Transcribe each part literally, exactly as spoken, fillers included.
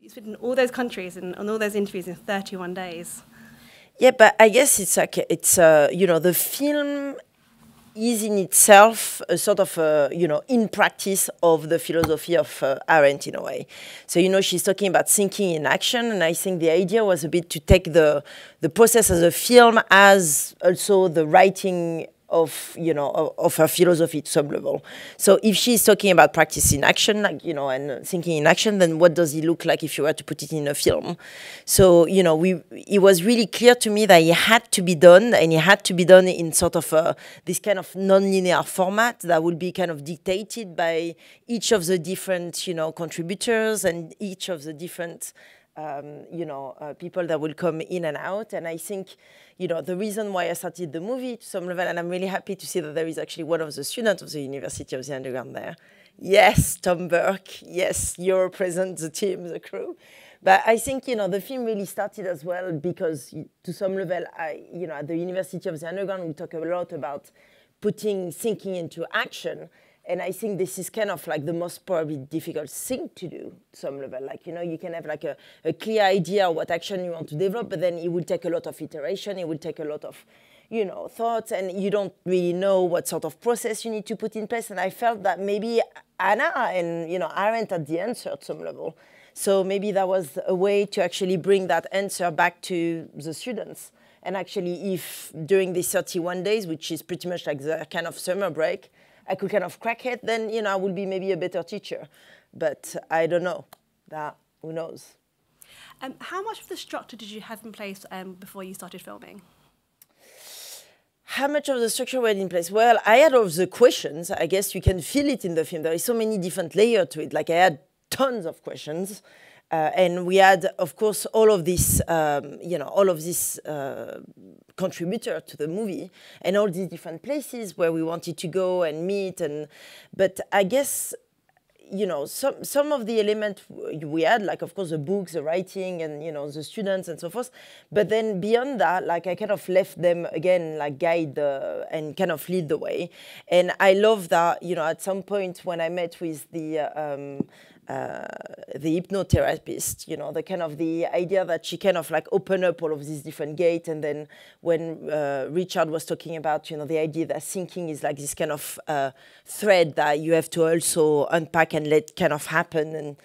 He's been in all those countries and on all those interviews in thirty-one days. Yeah, but I guess it's like, it's, uh, you know, the film is in itself a sort of, uh, you know, in practice of the philosophy of uh, Arendt in a way. So, you know, she's talking about thinking in action, and I think the idea was a bit to take the, the process as a film as also the writing of, you know, of, of her philosophy to some level. So if she's talking about practice in action, like, you know, and thinking in action, then what does it look like if you were to put it in a film? So, you know, we, it was really clear to me that it had to be done, and it had to be done in sort of a, this kind of non-linear format that would be kind of dictated by each of the different, you know, contributors and each of the different Um, you know, uh, people that will come in and out. And I think, you know, the reason why I started the movie to some level, and I'm really happy to see that there is actually one of the students of the University of the Underground there. Yes, Tom Burke. Yes, you represent the team, the crew. But I think, you know, the film really started as well because to some level, I, you know, at the University of the Underground, we talk a lot about putting thinking into action. And I think this is kind of like the most probably difficult thing to do at some level. Like, you know, you can have like a, a clear idea of what action you want to develop, but then it will take a lot of iteration, it will take a lot of, you know, thoughts, and you don't really know what sort of process you need to put in place. And I felt that maybe Hannah and, you know, Arendt had the answer at some level. So maybe that was a way to actually bring that answer back to the students. And actually, if during these thirty-one days, which is pretty much like the kind of summer break, I could kind of crack it, then, you know, I would be maybe a better teacher. But I don't know. That, who knows? Um, how much of the structure did you have in place um, before you started filming? How much of the structure were in place? Well, I had all the questions. I guess you can feel it in the film. There is so many different layers to it. Like, I had tons of questions. Uh, and we had, of course, all of this, um, you know, all of this uh, contributor to the movie, and all these different places where we wanted to go and meet. And but I guess, you know, some some of the elements we had, like of course the books, the writing, and you know the students and so forth. But then beyond that, like I kind of left them again, like guide the, and kind of lead the way. And I love that, you know, at some point when I met with the. Um, Uh, the hypnotherapist, you know, the kind of the idea that she kind of like opened up all of these different gates. And then when uh, Richard was talking about, you know, the idea that thinking is like this kind of uh, thread that you have to also unpack and let kind of happen. And,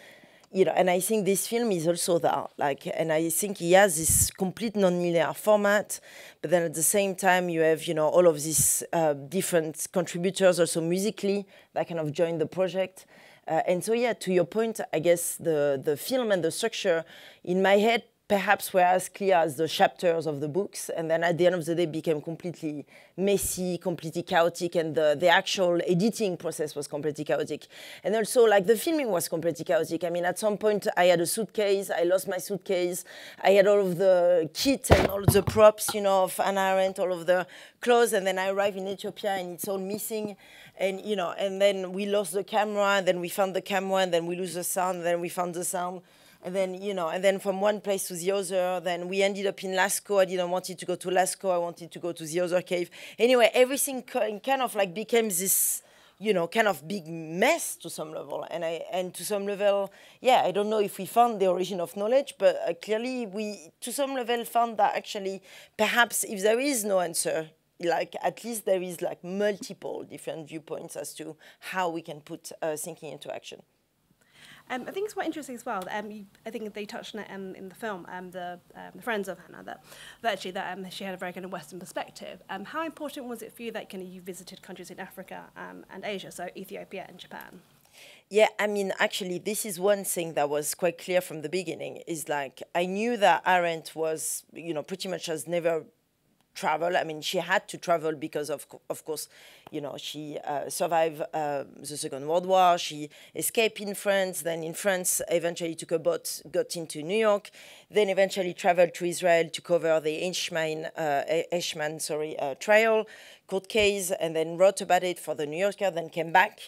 you know, and I think this film is also that, like, and I think he has this complete non-linear format, but then at the same time you have, you know, all of these uh, different contributors also musically that kind of join the project. Uh, and so, yeah, to your point, I guess the, the film and the structure in my head perhaps were as clear as the chapters of the books. And then at the end of the day, it became completely messy, completely chaotic. And the, the actual editing process was completely chaotic. And also, like, the filming was completely chaotic. I mean, at some point, I had a suitcase. I lost my suitcase. I had all of the kits and all the props, you know, of Hannah Arendt, all of the clothes. And then I arrived in Ethiopia, and it's all missing. And, you know, and then we lost the camera, and then we found the camera, and then we lose the sound, and then we found the sound. And then, you know, and then from one place to the other, then we ended up in Lascaux. I didn't want it to go to Lascaux. I wanted to go to the other cave. Anyway, everything kind of like became this, you know, kind of big mess to some level. And I, and to some level, yeah, I don't know if we found the origin of knowledge, but uh, clearly we, to some level, found that actually perhaps if there is no answer, like at least there is like multiple different viewpoints as to how we can put uh, thinking into action. Um, I think it's quite interesting as well. Um, you, I think they touched on it um, in the film, um, the, um, the friends of Hannah, that, that actually that um, she had a very kind of Western perspective. Um, how important was it for you that kind of, you visited countries in Africa um, and Asia, so Ethiopia and Japan? Yeah, I mean, actually, this is one thing that was quite clear from the beginning, is like, I knew that Arendt was, you know, pretty much has never travel. I mean, she had to travel because of, of course, you know, she uh, survived uh, the Second World War. She escaped in France. Then in France, eventually took a boat, got into New York. Then eventually traveled to Israel to cover the Eichmann, uh, Eichmann sorry, uh, trial, court case, and then wrote about it for the New Yorker. Then came back.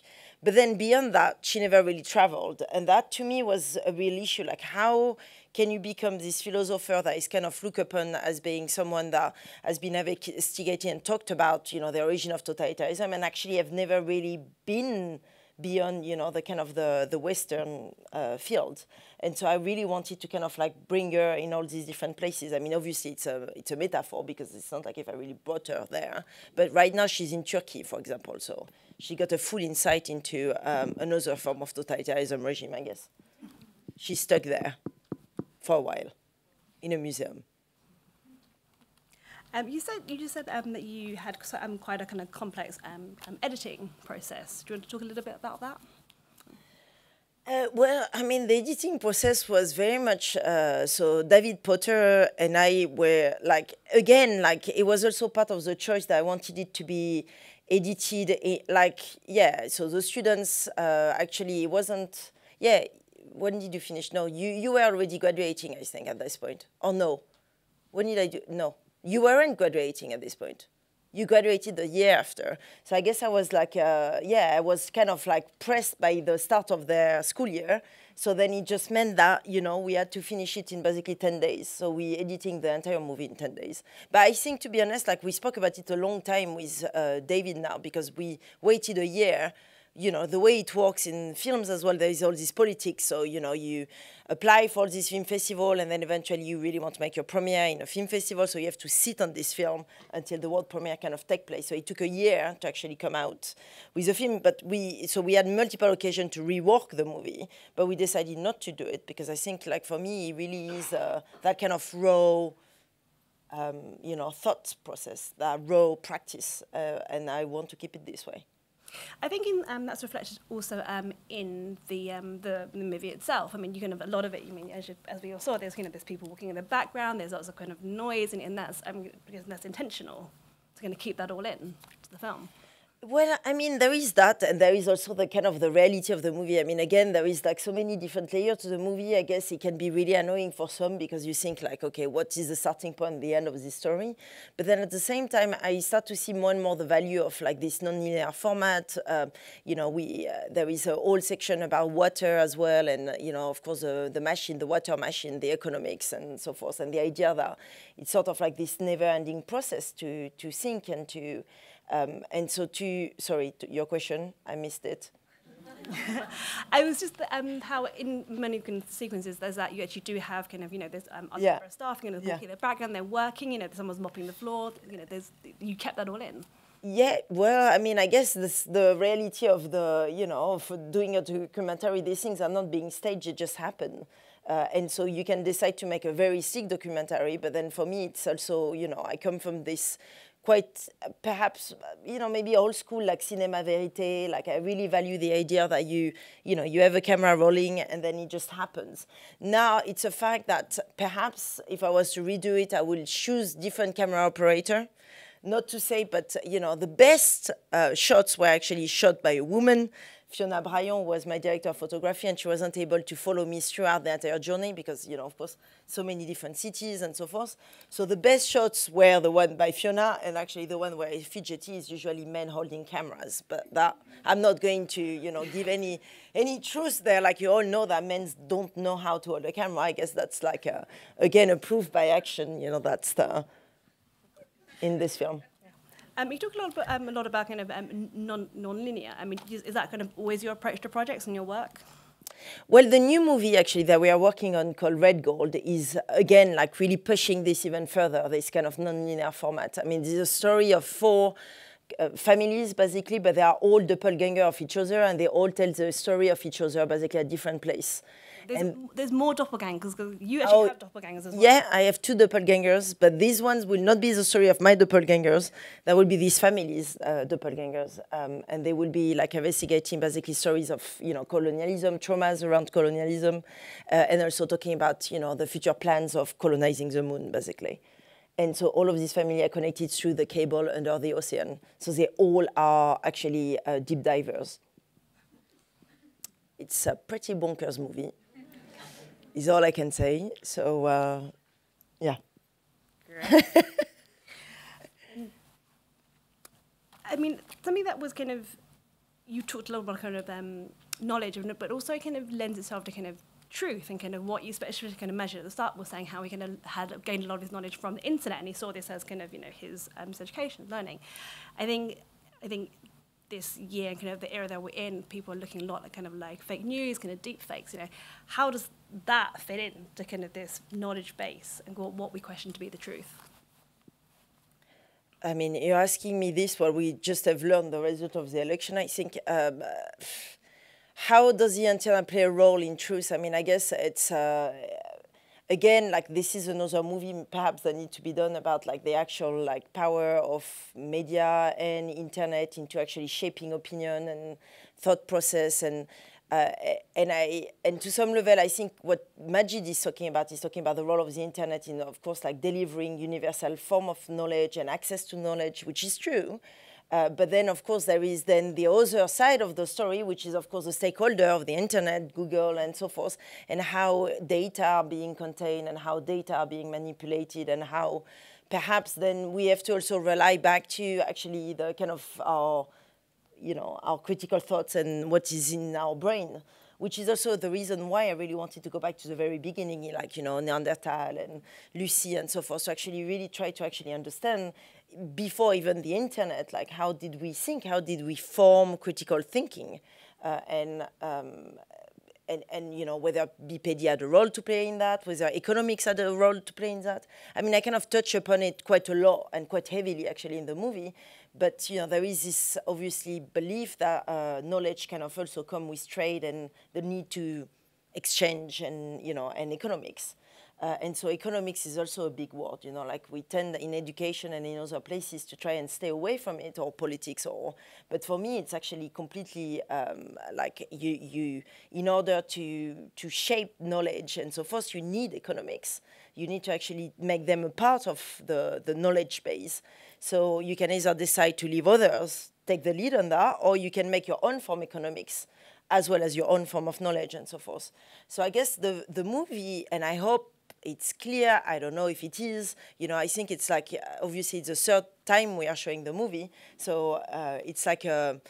But then beyond that, she never really traveled. And that, to me, was a real issue. Like, how can you become this philosopher that is kind of looked upon as being someone that has been investigating and talked about, you know, the origin of totalitarianism and actually have never really been beyond, you know, the kind of the, the Western uh, field. And so I really wanted to kind of like bring her in all these different places. I mean, obviously it's a, it's a metaphor because it's not like if I really brought her there. But right now she's in Turkey, for example. So she got a full insight into um, another form of totalitarianism regime, I guess. She's stuck there for a while in a museum. Um, you said you just said um, that you had um, quite a kind of complex um, um, editing process. Do you want to talk a little bit about that? Uh, well, I mean, the editing process was very much uh, so. David Potter and I were like again, like it was also part of the choice that I wanted it to be edited. Like yeah, so the students uh, actually it wasn't yeah. When did you finish? No, you you were already graduating, I think, at this point. Or no, when did I do? No. You weren't graduating at this point. You graduated the year after. So I guess I was like, uh, yeah, I was kind of like pressed by the start of their school year. So then it just meant that, you know, we had to finish it in basically ten days. So we editing the entire movie in ten days. But I think, to be honest, like we spoke about it a long time with uh, David now because we waited a year. You know, the way it works in films as well, there is all this politics. So, you know, you apply for this film festival and then eventually you really want to make your premiere in a film festival. So you have to sit on this film until the world premiere kind of take place. So it took a year to actually come out with the film. But we, so we had multiple occasions to rework the movie, but we decided not to do it because I think like for me, it really is uh, that kind of raw, um, you know, thought process, that raw practice. Uh, and I want to keep it this way. I think in, um, that's reflected also um, in the, um, the the movie itself. I mean, you can have a lot of it. You mean, as, you, as we all saw, there's you know, there's people walking in the background. There's lots of kind of noise, and, and that's um, because that's intentional. It's going to keep that all in to the film. Well, I mean, there is that, and there is also the kind of the reality of the movie. I mean, again, there is like so many different layers to the movie. I guess it can be really annoying for some because you think like, okay, what is the starting point, the end of this story? But then at the same time, I start to see more and more the value of like this non-linear format. Um, you know, we uh, there is a whole section about water as well, and uh, you know, of course, uh, the machine, the water machine, the economics, and so forth, and the idea that it's sort of like this never-ending process to to think and to. Um, and so to, sorry, to your question, I missed it. I was just um, how in many sequences there's that you actually do have kind of, you know, there's um, other yeah. staff, you know, yeah. in the background, they're working, you know, someone's mopping the floor, you know, there's, you kept that all in. Yeah, well, I mean, I guess this, the reality of the, you know, of doing a documentary, these things are not being staged, they just happen. Uh, and so you can decide to make a very sick documentary, but then for me, it's also, you know, I come from this quite uh, perhaps, you know, maybe old school, like cinema verite, like I really value the idea that you, you know, you have a camera rolling and then it just happens. Now it's a fact that perhaps if I was to redo it, I will choose different camera operator. Not to say, but, you know, the best uh, shots were actually shot by a woman. Fiona Bryan was my director of photography and she wasn't able to follow me throughout the entire journey because, you know, of course, so many different cities and so forth. So the best shots were the one by Fiona and actually the one where I fidgety is usually men holding cameras. But that, I'm not going to, you know, give any any truth there. Like you all know that men don't know how to hold a camera. I guess that's like, a, again, a proof by action, you know, that's the, in this film. Um, you talk a lot about, um, a lot about kind of um, non, non-linear. I mean, is, is that kind of always your approach to projects and your work? Well, the new movie actually that we are working on called Red Gold is, again, like really pushing this even further, this kind of non-linear format. I mean, this is a story of four uh, families, basically, but they are all doppelganger of each other, and they all tell the story of each other, basically, at different places. There's, and, there's more doppelgangers, because you actually oh, have doppelgangers as well. Yeah, I have two doppelgangers, but these ones will not be the story of my doppelgangers. That will be these families' uh, doppelgangers. Um, and they will be like investigating basically stories of, you know, colonialism, traumas around colonialism, uh, and also talking about, you know, the future plans of colonizing the moon, basically. And so all of these families are connected through the cable under the ocean. So they all are actually uh, deep divers. It's a pretty bonkers movie. Is all I can say. So, uh, yeah. Great. I mean, something that was kind of, you talked a lot about kind of um, knowledge, but also kind of lends itself to kind of truth and kind of what you especially kind of measure at the start was saying how he kind of had gained a lot of his knowledge from the internet and he saw this as kind of, you know, his um, education, learning. I think, I think this year, kind of the era that we're in, people are looking a lot at kind of like fake news, kind of deep fakes, you know, how does that fit in to kind of this knowledge base and what we question to be the truth? I mean, you're asking me this, what we just have learned, the result of the election, I think, um, how does the internet play a role in truth? I mean, I guess it's, uh, again, like this is another movie perhaps that needs to be done about like the actual like power of media and internet into actually shaping opinion and thought process. And Uh, and I, and to some level, I think what Majid is talking about is talking about the role of the internet in, of course, like delivering universal form of knowledge and access to knowledge, which is true. Uh, but then, of course, there is then the other side of the story, which is, of course, the stakeholder of the internet, Google, and so forth, and how data are being contained and how data are being manipulated and how perhaps then we have to also rely back to actually the kind of our you know, our critical thoughts and what is in our brain, which is also the reason why I really wanted to go back to the very beginning, like, you know, Neanderthal and Lucy and so forth. So actually really try to actually understand before even the internet, like how did we think, how did we form critical thinking? Uh, and, um, and, and, you know, whether Wikipedia had a role to play in that, whether economics had a role to play in that. I mean, I kind of touch upon it quite a lot and quite heavily actually in the movie. But, you know, there is this, obviously, belief that uh, knowledge can also come with trade and the need to exchange and, you know, and economics. Uh, and so economics is also a big word, you know, like we tend in education and in other places to try and stay away from it or politics or, but for me, it's actually completely um, like you, you, in order to, to shape knowledge and so forth, you need economics. You need to actually make them a part of the, the knowledge base. So you can either decide to leave others, take the lead on that, or you can make your own form economics as well as your own form of knowledge and so forth. So I guess the, the movie, and I hope it's clear, I don't know if it is, you know, I think it's like, obviously it's the third time we are showing the movie. So uh, it's like, a,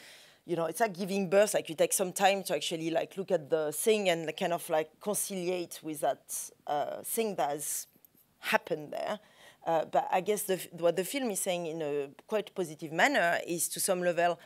you know, it's like giving birth, like you take some time to actually like look at the thing and kind of like conciliate with that uh, thing that has happened there. Uh, but I guess the, what the film is saying in a quite positive manner is to some level,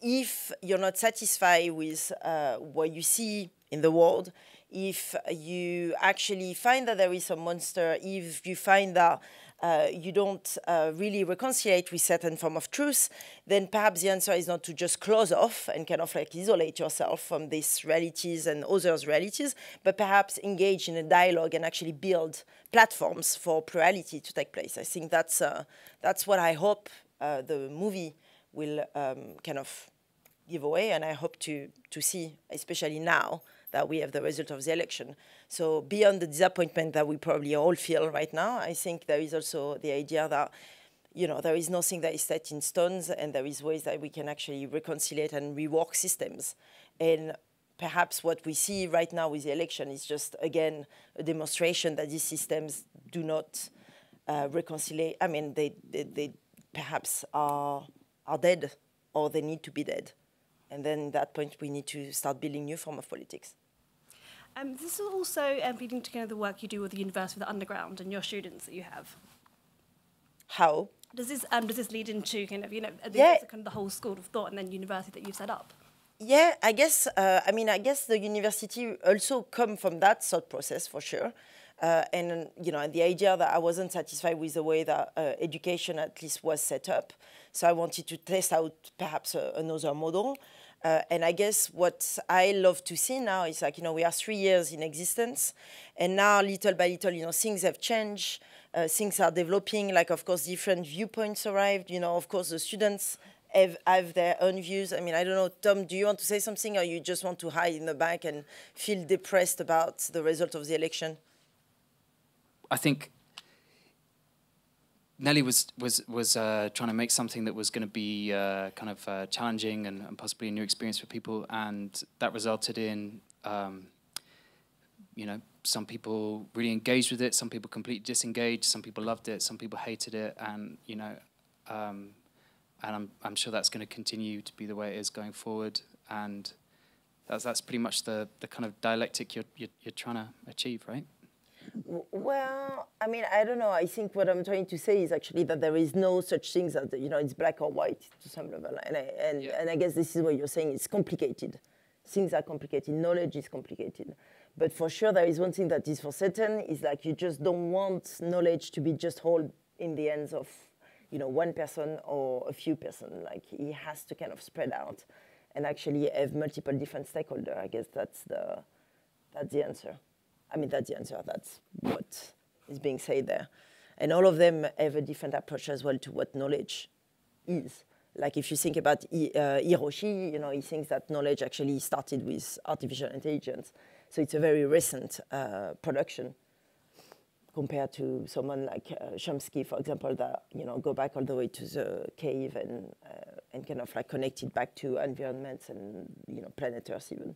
if you're not satisfied with uh, what you see in the world, if you actually find that there is some monster, if you find that uh, you don't uh, really reconcile with certain form of truth, then perhaps the answer is not to just close off and kind of like isolate yourself from these realities and others' realities, but perhaps engage in a dialogue and actually build platforms for plurality to take place. I think that's, uh, that's what I hope uh, the movie will um, kind of give away, and I hope to, to see, especially now, that we have the result of the election. So beyond the disappointment that we probably all feel right now, I think there is also the idea that, you know, there is nothing that is set in stones and there is ways that we can actually reconcile and rework systems. And perhaps what we see right now with the election is just, again, a demonstration that these systems do not uh, reconcile. I mean, they, they, they perhaps are, are dead, or they need to be dead. And then at that point, we need to start building new form of politics. Um, this is also um, leading to kind of the work you do with the University of the Underground and your students that you have. How does this um, does this lead into kind of you know yeah. kind of the whole school of thought and then university that you've set up? Yeah, I guess uh, I mean I guess the university also come from that thought process for sure, uh, and you know the idea that I wasn't satisfied with the way that uh, education at least was set up, so I wanted to test out perhaps uh, another model. Uh, and I guess what I love to see now is like, you know, we are three years in existence and now little by little, you know, things have changed, uh, things are developing, like, of course, different viewpoints arrived, you know, of course, the students have, have their own views. I mean, I don't know, Tom, do you want to say something or you just want to hide in the back and feel depressed about the result of the election? I think Nelly was was was uh, trying to make something that was going to be uh, kind of uh, challenging and, and possibly a new experience for people, and that resulted in um, you know some people really engaged with it, some people completely disengaged, some people loved it, some people hated it, and you know, um, and I'm I'm sure that's going to continue to be the way it is going forward, and that's that's pretty much the the kind of dialectic you're you're, you're trying to achieve, right? Well, I mean, I don't know. I think what I'm trying to say is actually that there is no such thing that, you know, it's black or white to some level. And I, and, yeah. and I guess this is what you're saying. It's complicated. Things are complicated. Knowledge is complicated. But for sure, there is one thing that is for certain, is like you just don't want knowledge to be just held in the hands of, you know, one person or a few person. Like, it has to kind of spread out and actually have multiple different stakeholders. I guess that's the, that's the answer. I mean, that's the answer. That's what is being said there. And all of them have a different approach as well to what knowledge is. Like, if you think about uh, Hiroshi, you know, he thinks that knowledge actually started with artificial intelligence. So it's a very recent uh, production compared to someone like uh, Chomsky, for example, that, you know, go back all the way to the cave and, uh, and kind of like connect it back to environments and, you know, planet Earth even.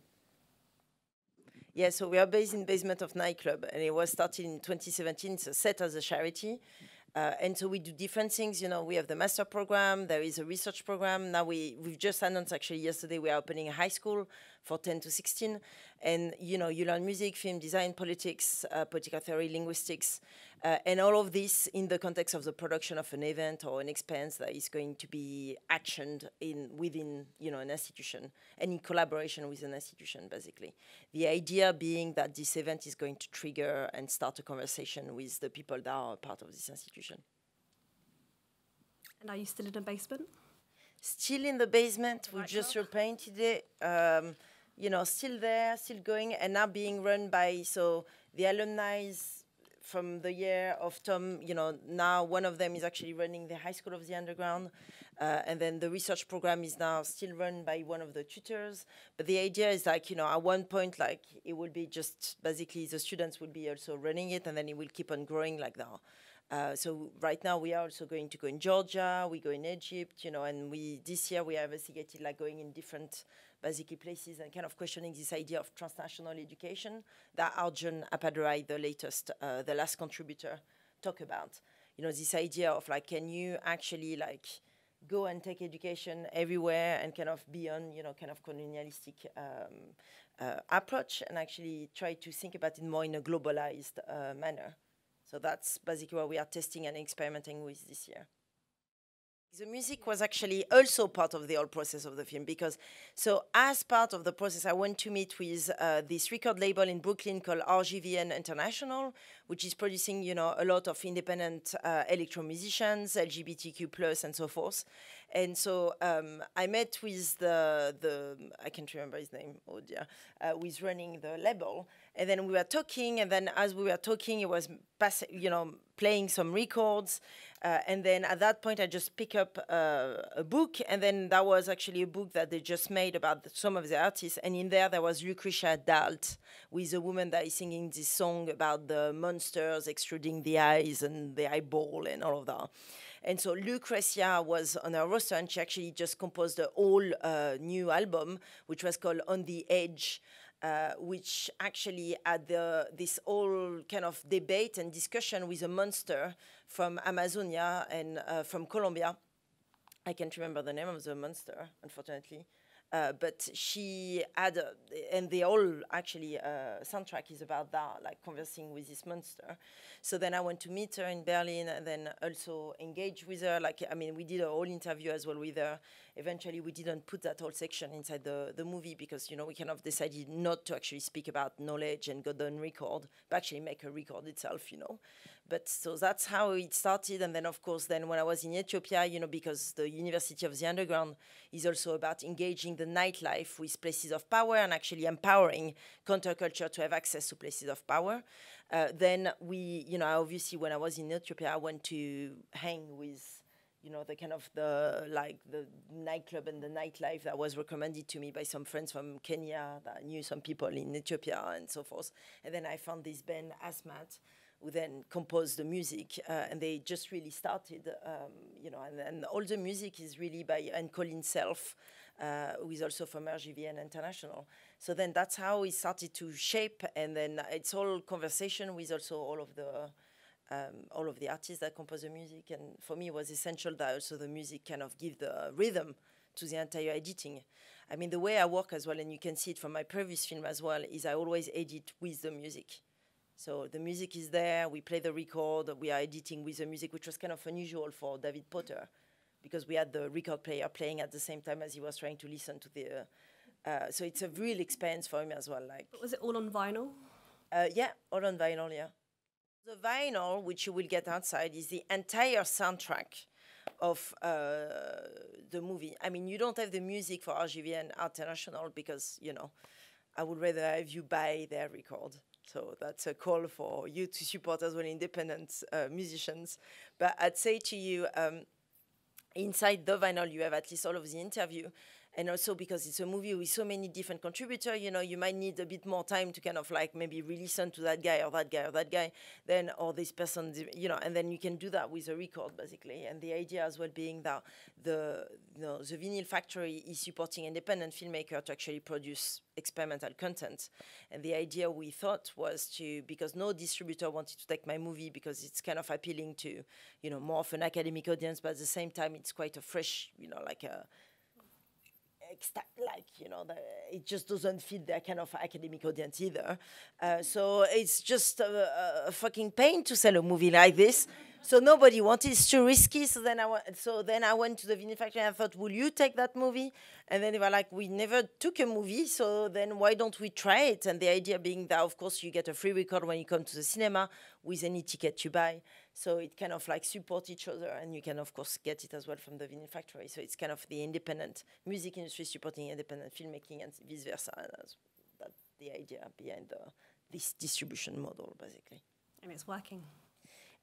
Yeah, so we are based in the basement of nightclub, and it was started in twenty seventeen. It's set as a charity. Uh, and so we do different things. You know, we have the master program. There is a research program. Now we, we've just announced, actually, yesterday, we are opening a high school for ten to sixteen. And, you know, you learn music, film design, politics, uh, political theory, linguistics, uh, and all of this in the context of the production of an event or an expense that is going to be actioned in, within, you know, an institution and in collaboration with an institution, basically. The idea being that this event is going to trigger and start a conversation with the people that are part of this institution. And are you still in the basement? Still in the basement. We just repainted it. Um, you know, still there, still going, and now being run by, so the alumni from the year of Tom, you know, now one of them is actually running the High School of the Underground, uh, and then the research program is now still run by one of the tutors. But the idea is, like, you know, at one point, like, it will be just basically the students will be also running it, and then it will keep on growing like that. Uh, so right now we are also going to go in Georgia, we go in Egypt, you know, and we, this year we are investigated, like, going in different basically places and kind of questioning this idea of transnational education that Arjun Appadurai, the latest, uh, the last contributor, talked about. You know, this idea of, like, can you actually, like, go and take education everywhere and kind of beyond, you know, kind of colonialistic um, uh, approach, and actually try to think about it more in a globalized uh, manner. So that's basically what we are testing and experimenting with this year. The music was actually also part of the whole process of the film, because, so as part of the process, I went to meet with uh, this record label in Brooklyn called R G V N International, which is producing, you know, a lot of independent uh, electro musicians, L G B T Q plus, and so forth. And so um, I met with the, the, I can't remember his name, oh dear, uh, who is running the label. And then we were talking, and then as we were talking, it was, pass you know, playing some records. Uh, and then at that point, I just picked up uh, a book, and then that was actually a book that they just made about the, some of the artists. And in there, there was Lucrecia Dalt, who is a woman that is singing this song about the monsters extruding the eyes and the eyeball and all of that. And so Lucrecia was on her roster, and she actually just composed a whole uh, new album, which was called On the Edge, uh, which actually had the, this whole kind of debate and discussion with a monster from Amazonia and uh, from Colombia. I can't remember the name of the monster, unfortunately. Uh, but she had, a, and they all actually, uh, soundtrack is about that, like conversing with this monster. So then I went to meet her in Berlin, and then also engage with her. Like, I mean, we did a whole interview as well with her. Eventually, we didn't put that whole section inside the, the movie because, you know, we kind of decided not to actually speak about knowledge and go down record, but actually make a record itself, you know. But so that's how it started. And then, of course, then when I was in Ethiopia, you know, because the University of the Underground is also about engaging the nightlife with places of power and actually empowering counterculture to have access to places of power. Uh, then we, you know, obviously when I was in Ethiopia, I went to hang with, you know, the kind of the, like, the nightclub and the nightlife that was recommended to me by some friends from Kenya that knew some people in Ethiopia and so forth. And then I found this Ben Asmat, who then composed the music, uh, and they just really started, um, you know, and, and all the music is really by, and Colin Self, uh, who is also from R G V N International. So then that's how it started to shape, and then it's all conversation with also all of the, um, all of the artists that compose the music, and for me it was essential that also the music kind of give the rhythm to the entire editing. I mean, the way I work as well, and you can see it from my previous film as well, is I always edit with the music. So the music is there, we play the record, we are editing with the music, which was kind of unusual for David Potter, because we had the record player playing at the same time as he was trying to listen to the... Uh, uh, so it's a real experience for him as well. Like, but was it all on vinyl? Uh, yeah, all on vinyl, yeah. The vinyl, which you will get outside, is the entire soundtrack of uh, the movie. I mean, you don't have the music for R G V N International because, you know, I would rather have you buy their record. So that's a call for you to support as well independent uh, musicians. But I'd say to you, um, inside the vinyl, you have at least all of the interview. And also because it's a movie with so many different contributors, you know, you might need a bit more time to kind of like maybe re-listen to that guy or that guy or that guy, then or this person, you know, and then you can do that with a record basically. And the idea as well being that the, you know, the Vinyl Factory is supporting independent filmmakers to actually produce experimental content. And the idea we thought was to, because no distributor wanted to take my movie because it's kind of appealing to, you know, more of an academic audience, but at the same time, it's quite a fresh, you know, like a, like, you know, the, it just doesn't fit their kind of academic audience either. Uh, so it's just a, a fucking pain to sell a movie like this. So nobody wanted, it's too risky. So then I, so then I went to the Vinyl Factory and I thought, will you take that movie? And then they were like, we never took a movie, so then why don't we try it? And the idea being that, of course, you get a free record when you come to the cinema with any ticket you buy. So it kind of like supports each other, and you can, of course, get it as well from the Vinyl Factory. So it's kind of the independent music industry supporting independent filmmaking and vice versa. And that's, that's the idea behind the, this distribution model, basically. And it's working.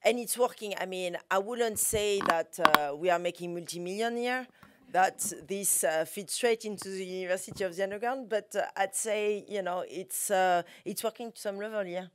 And it's working. I mean, I wouldn't say that uh, we are making multi-millionaire, that this uh, fits straight into the University of the Underground, but uh, I'd say, you know, it's, uh, it's working to some level, yeah.